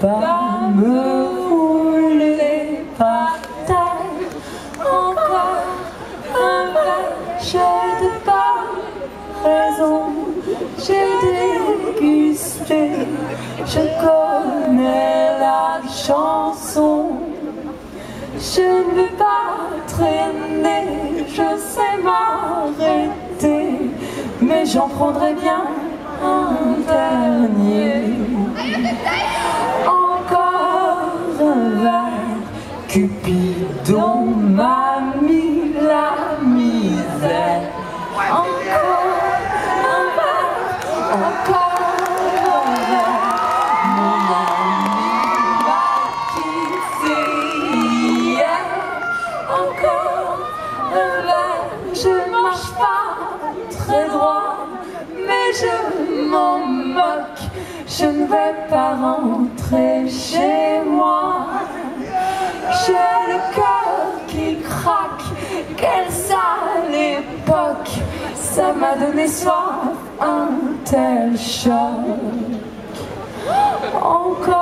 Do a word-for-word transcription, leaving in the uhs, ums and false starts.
pas me rouler par terre. Encore un vrai jeu de paraison. J'ai dégusté, je connais la chanson. Je ne veux pas traîner, je sais m'arrêter, mais j'en prendrai bien un dernier. Encore un verre, Cupidon m'a mis la misère. Encore un verre, encore un verre, mon ami m'a quitté hier. Encore un verre, je marche pas très droit, mais je m'en moque, je ne vais pas rentrer chez moi. J'ai le cœur qui craque, quelle sale époque, ça m'a donné soif, un tel choc. Encore